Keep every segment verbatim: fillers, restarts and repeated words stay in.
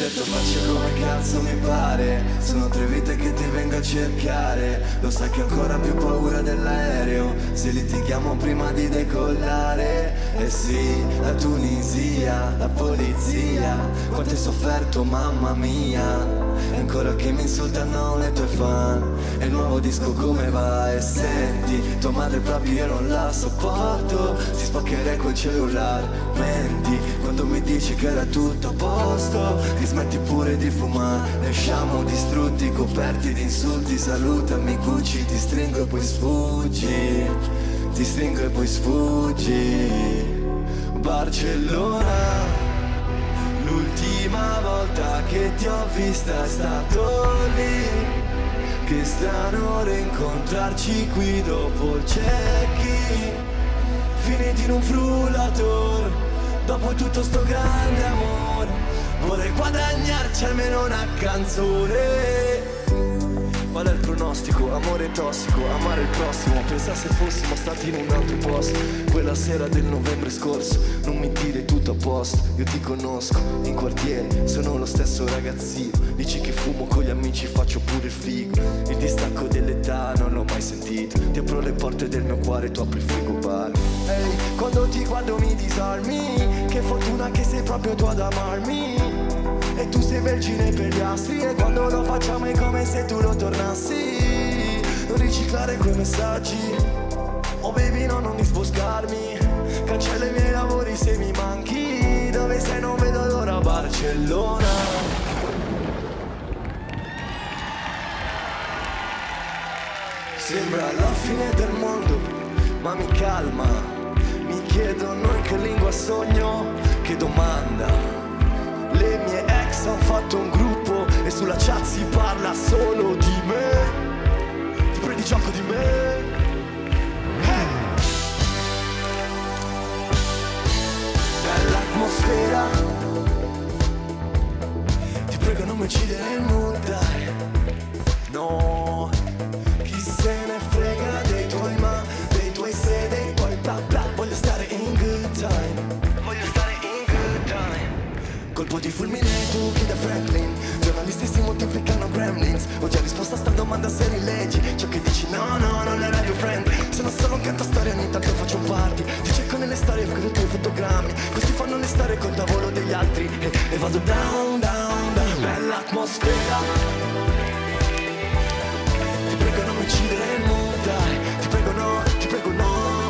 detto faccio come cazzo mi pare. Sono tre vite che ti vengo a cercare. Lo sai che ho ancora più paura dell'aereo, se litighiamo prima di decollare. Eh sì, la Tunisia, la polizia, quanto hai sofferto mamma mia. E ancora che mi insultano le tue fan. E il nuovo disco come va? E senti, tua madre proprio io non la sopporto. Ti spaccherei col cellulare, menti quando mi dici che era tutto a posto. Ti smetti pure di fumare, ne usciamo distrutti, coperti di insulti. Salutami Gucci, ti stringo e poi sfuggi. Ti stringo e poi sfuggi. Barcellona, l'ultima volta che ti ho vista è stato lì. Che strano rincontrarci qui dopo il check-in. Finiti in un frullator, dopo tutto sto grande amore. Vorrei guadagnarci almeno una canzone. Vale il pronostico, amore tossico, amare il prossimo. Pensa se fossimo stati in un altro posto. Quella sera del novembre scorso, non mi dire tutto a posto. Io ti conosco, in quartiere, sono lo stesso ragazzino. Dici che fumo con gli amici, faccio pure il figo. Il distacco dell'età non l'ho mai sentito. Ti apro le porte del mio cuore, tu apri il frigo bar. Ehi, hey, quando ti guardo mi disarmi. Che fortuna che sei proprio tu ad amarmi. E tu sei vergine per gli astri. E quando lo facciamo è come se tu lo tornassi. Non riciclare quei messaggi. Oh baby no, non disboscarmi. Cancella i miei lavori se mi manchi. Dove sei non vedo l'ora. Barcellona. Sembra la fine del mondo, ma mi calma. Mi chiedono in che lingua sogno. Che domanda. Le mie ex hanno fatto un gruppo e sulla chat si parla solo di me. Ti prendi gioco di me? Hey! Bella atmosfera. Ti prego non mi uccidere il mood, dai. No, chi se ne frega dei tuoi ma, dei tuoi se, dei tuoi bla bla. Voglio stare in good time. Voglio stare in good time. Colpo di fulmine tu chiedi a Franklin. Giornalisti si moltiplicano gremlins. Ho già risposto a sta domanda se rileggi ciò che dici. No, no, non era più friendly. Sono solo un canto storia, ogni tanto faccio un party. Ti cerco nelle storie con i tuoi fotogrammi. Questi fanno le storie col tavolo degli altri. E, e vado down, down, down. Bella atmosfera. Ti prego non mi uccidere il mondo, dai. Ti prego no, ti prego no.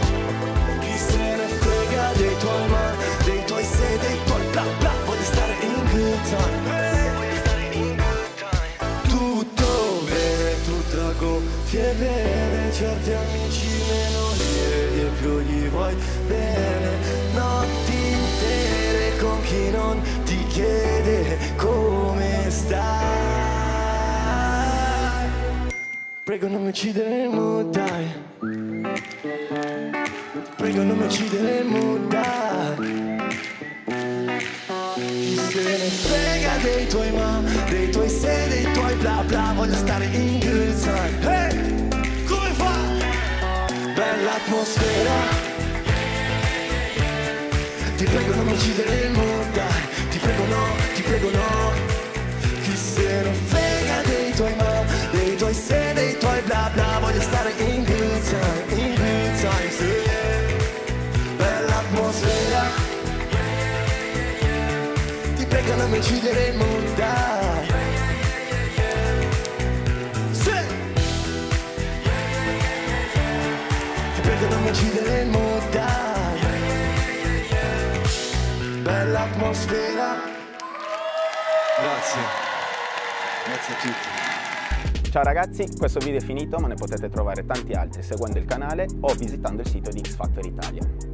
Chi se ne frega dei tuoi ma, dei tuoi se, dei tuoi bla bla. Stare in good time. Tutto bene, tutta gonfie bene. Certi amici meno vedi e più gli vuoi bene. Notti intere con chi non ti chiede come stai. Prego non mi uccideremo, dai. Prego non mi uccideremo, dai. Frega dei tuoi ma, dei tuoi se, dei tuoi bla bla. Voglio stare in good time. Hey! Come fa? Bella atmosfera. Ti prego non mi uccidere il mondo, dai. Ti prego no, ti prego no. Chi se ne frega dei tuoi ma, dei tuoi se, dei tuoi bla bla. Voglio stare in good time, in good time, sì. Bella atmosfera. Prega non mi uccideremo, dai. Sì. Ti prego non mi uccideremo, dai. Bella atmosfera. Grazie. Grazie a tutti. Ciao ragazzi, questo video è finito, ma ne potete trovare tanti altri seguendo il canale o visitando il sito di X Factor Italia.